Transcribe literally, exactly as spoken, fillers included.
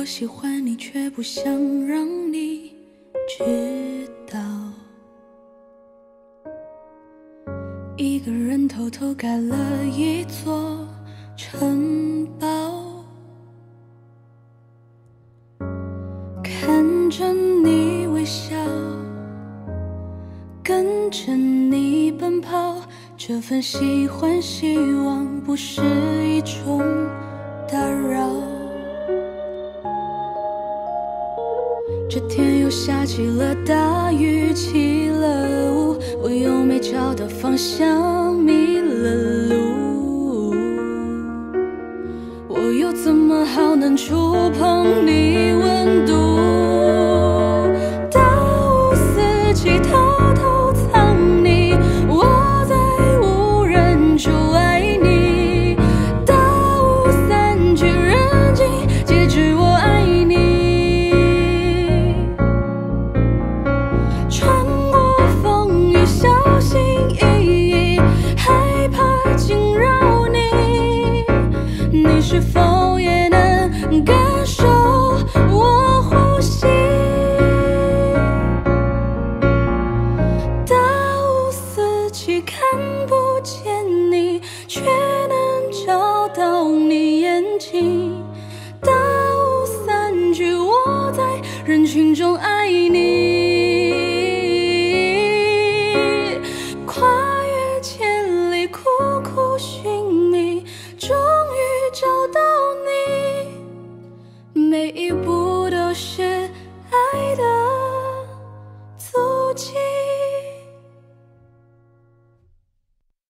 我喜欢你，却不想让你知道。一个人偷偷盖了一座城堡，看着你微笑，跟着你奔跑。这份喜欢，希望不是一种打扰。 这天又下起了大雨，起了雾，我又没找到方向，迷了路。我又怎么好能触碰你温度？到四季偷偷藏你，我在无人处爱你。到三句人尽，结局我爱你。 是否也能感受我呼吸？大雾四起，看不见你，却能找到你眼睛。大雾散去，我在人群中爱你，跨越千里，苦苦寻觅。 找到你，每一步都是爱的足迹。